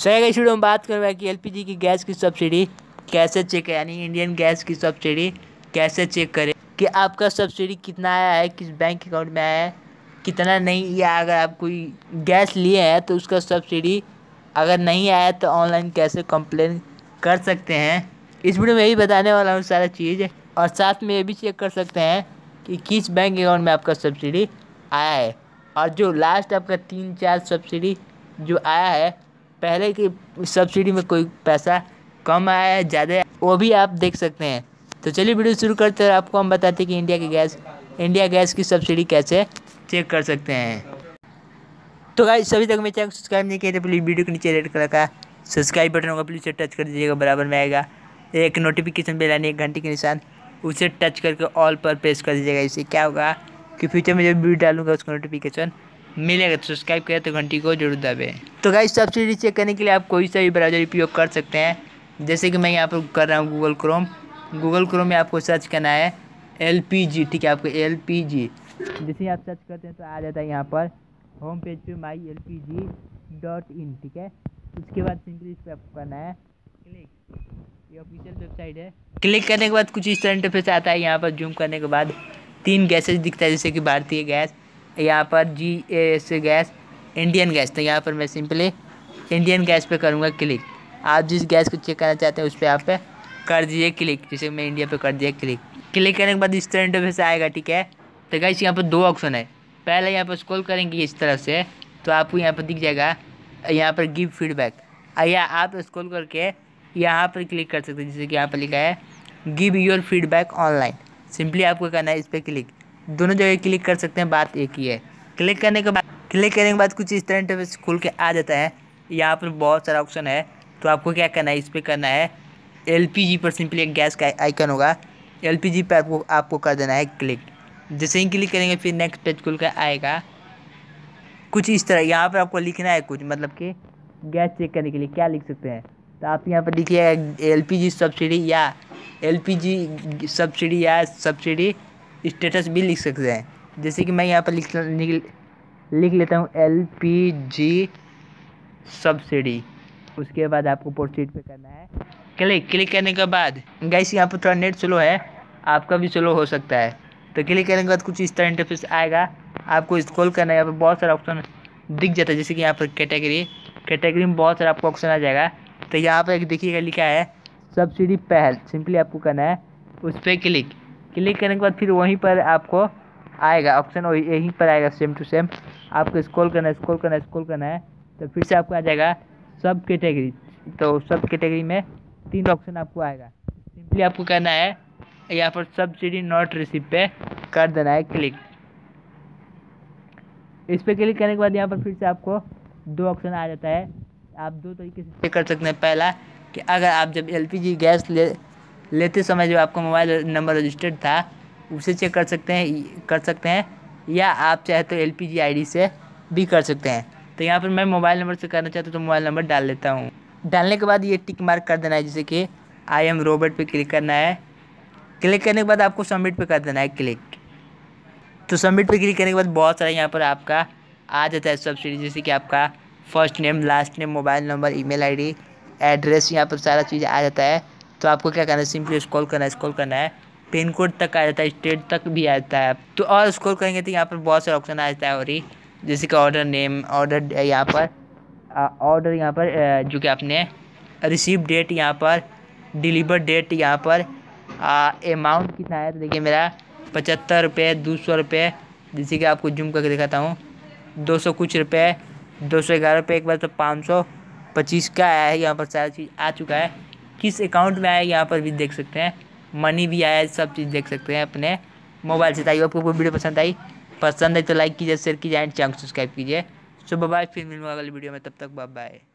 So guys, video में बात करवा कि एलपीजी की गैस की सब्सिडी कैसे चेक करें, यानी इंडियन गैस की सब्सिडी कैसे चेक करें कि आपका सब्सिडी कितना आया है, किस बैंक अकाउंट में आया है, कितना नहीं। या अगर आप कोई गैस लिए हैं तो उसका सब्सिडी अगर नहीं आया तो ऑनलाइन कैसे कंप्लेन कर सकते हैं। इस वीडियो में यही बताने वाला हूँ सारा चीज़, और साथ में ये भी चेक कर सकते हैं कि किस बैंक अकाउंट में आपका सब्सिडी आया है। और जो लास्ट आपका 3-4 सब्सिडी जो आया है, पहले की सब्सिडी में कोई पैसा कम आया है ज़्यादा, वो भी आप देख सकते हैं। तो चलिए वीडियो शुरू करते हैं। आपको हम बताते हैं कि इंडिया गैस की सब्सिडी कैसे चेक कर सकते हैं। तो गाइस, अभी तक मेरे चैनल को सब्सक्राइब नहीं किया तो प्लीज़ वीडियो के नीचे रेड कलर का सब्सक्राइब बटन होगा, प्लीज़ उसे टच कर दीजिएगा। बराबर में आएगा एक नोटिफिकेशन बेल आने, एक घंटे के निशान, उसे टच करके ऑल पर प्रेस कर दीजिएगा। इससे क्या होगा कि फ्यूचर में जब वीडियो डालूंगा उसका नोटिफिकेशन मिलेगा। तो सब्सक्राइब करें तो घंटी को जरूर दबाएं। तो गाइस, सब्सिडी चेक करने के लिए आप कोई सा भी ब्राउजर उपयोग कर सकते हैं, जैसे कि मैं यहाँ पर कर रहा हूँ गूगल क्रोम में। आपको सर्च करना है एलपीजी, ठीक है, आपको एलपीजी। जैसे आप सर्च करते हैं तो आ जाता है यहाँ पर होम पेज पे myLPG.in, ठीक है। उसके बाद सिंपली इस पर आपको करना है क्लिक, ये ऑफिशियल वेबसाइट है। क्लिक करने के बाद कुछ इस तरह इंटरफेस आता है। यहाँ पर जूम करने के बाद 3 गैसेज दिखता है, जैसे कि भारतीय गैस, यहाँ पर GAS गैस, इंडियन गैस। तो यहाँ पर मैं सिंपली इंडियन गैस पे करूँगा क्लिक। आप जिस गैस को चेक करना चाहते हैं उस पर आप पे कर दीजिए क्लिक, जैसे मैं इंडिया पे कर दिया क्लिक। क्लिक करने के बाद इस तरह इंटरफेस आएगा, ठीक है। तो गाइस, यहाँ पर 2 ऑप्शन है। पहले यहाँ पर स्क्रॉल करेंगे इस तरह से तो आपको यहाँ पर दिख जाएगा, यहाँ पर गिव फीडबैक, या आप स्क्रॉल करके यहाँ पर क्लिक कर सकते हैं, जैसे कि यहाँ पर लिखा है give your feedback online. Simply आपको करना है इस पर क्लिक। दोनों जगह क्लिक कर सकते हैं, बात एक ही है। क्लिक करने के बाद कुछ इस तरह इंटरफेस खोल के आ जाता है। यहाँ पर बहुत सारा ऑप्शन है, तो आपको क्या करना है, इस पर करना है एलपीजी पर। सिंपली एक गैस का आइकन होगा, एलपीजी पर आपको कर देना है क्लिक। जैसे ही क्लिक करेंगे फिर नेक्स्ट पेज खुल के आएगा कुछ इस तरह। यहाँ पर आपको लिखना है कुछ, मतलब कि गैस चेक करने के लिए क्या लिख सकते हैं। तो आप यहाँ पर लिखिएगा एलपीजी सब्सिडी या सब्सिडी स्टेटस भी लिख सकते हैं। जैसे कि मैं यहाँ पर लिख लेता हूँ एलपीजी सब्सिडी। उसके बाद आपको प्रोसीड पे करना है क्लिक करने के बाद गाइस, यहाँ पर थोड़ा नेट स्लो है, आपका भी स्लो हो सकता है। तो क्लिक करने के बाद कुछ इस तरह इंटरफेस आएगा। आपको स्क्रॉल करना है, यहाँ पर बहुत सारा ऑप्शन दिख जाता है, जैसे कि यहाँ पर कैटेगरी में बहुत सारा आपको ऑप्शन आ जाएगा। तो यहाँ पर देखिएगा लिखा है सब्सिडी पहल, सिंपली आपको करना है उस पर क्लिक। क्लिक करने के बाद फिर वहीं पर आपको आएगा ऑप्शन, यहीं पर आएगा सेम टू सेम। आपको स्क्रॉल करना है तो फिर से आपको आ जाएगा सब कैटेगरी। तो सब कैटेगरी में 3 ऑप्शन आपको आएगा, सिंपली आपको करना है यहाँ पर सब्सिडी नॉट रिसीव पे कर देना है क्लिक। इस पर क्लिक करने के बाद यहाँ पर फिर से आपको 2 ऑप्शन आ जाता है। आप 2 तरीके से चेक कर सकते हैं। पहला कि अगर आप जब एलपीजी गैस लेते समय जो आपका मोबाइल नंबर रजिस्टर्ड था उसे चेक कर सकते हैं, या आप चाहे तो एलपीजी आईडी से भी कर सकते हैं। तो यहाँ पर मैं मोबाइल नंबर से करना चाहता हूँ तो मोबाइल नंबर डाल लेता हूँ। डालने के बाद ये टिक मार्क कर देना है, जैसे कि आई एम रॉबर्ट पे क्लिक करना है। क्लिक करने के बाद आपको सबमिट पे कर देना है क्लिक। तो सबमिट पे क्लिक करने के बाद बहुत सारा यहाँ पर आपका आ जाता है सब्सिडी, जैसे कि आपका first name, last name, mobile number, email ID, address, यहाँ पर सारा चीज़ आ जाता है। तो आपको क्या करना है, सिंपली स्क्रॉल करना है, पिन कोड तक आ जाता है, स्टेट तक भी आ जाता है। तो और स्क्रॉल करेंगे तो यहाँ पर बहुत सारे ऑप्शन आ जाता है, और ही जैसे कि ऑर्डर नेम, ऑर्डर यहाँ पर जो कि आपने रिसीव डेट, यहाँ पर डिलीवर डेट, यहाँ पर अमाउंट कितना है। तो देखिए मेरा 75 रुपये, 200 रुपये, जैसे कि आपको जूम करके दिखाता हूँ 200 कुछ रुपये, 211 रुपये, एक बार तो 525 का आया है। यहाँ पर सारा चीज़ आ चुका है, किस अकाउंट में आया है यहाँ पर भी देख सकते हैं, मनी भी आया है, सब चीज़ देख सकते हैं अपने मोबाइल से। ताकि आपको कोई वीडियो पसंद आई तो लाइक कीजिए, शेयर कीजिए एंड चैनल सब्सक्राइब कीजिए। सो बाय, फिर मिलूँगा अगली वीडियो में, तब तक बाय।